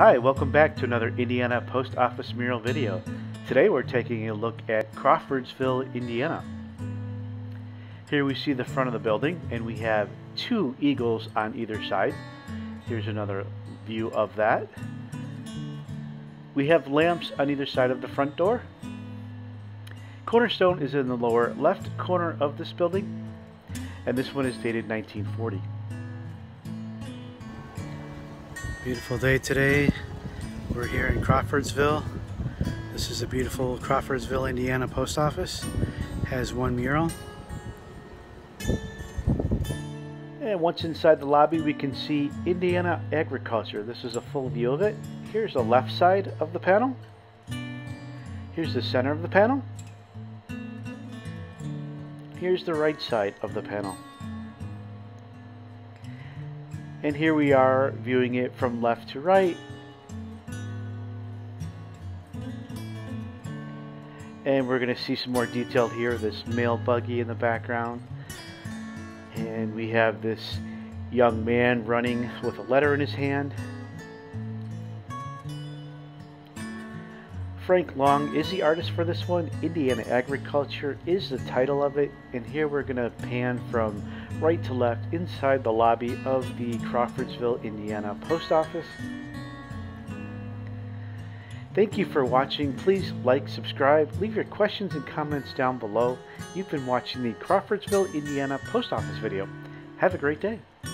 Hi, welcome back to another Indiana Post Office mural video. Today we're taking a look at Crawfordsville, Indiana. Here we see the front of the building and we have two eagles on either side. Here's another view of that. We have lamps on either side of the front door. Cornerstone is in the lower left corner of this building, and this one is dated 1940. Beautiful day today. We're here in Crawfordsville. This is a beautiful Crawfordsville, Indiana post office. Has one mural. And once inside the lobby we can see Indiana Agriculture. This is a full view of it. Here's the left side of the panel. Here's the center of the panel. Here's the right side of the panel. And here we are viewing it from left to right. And we're going to see some more detail here, this mail buggy in the background. And we have this young man running with a letter in his hand. Frank Long is the artist for this one. Indiana Agriculture is the title of it. And here we're going to pan from right to left inside the lobby of the Crawfordsville, Indiana post office. Thank you for watching. Please like, subscribe, leave your questions and comments down below. You've been watching the Crawfordsville, Indiana post office video. Have a great day.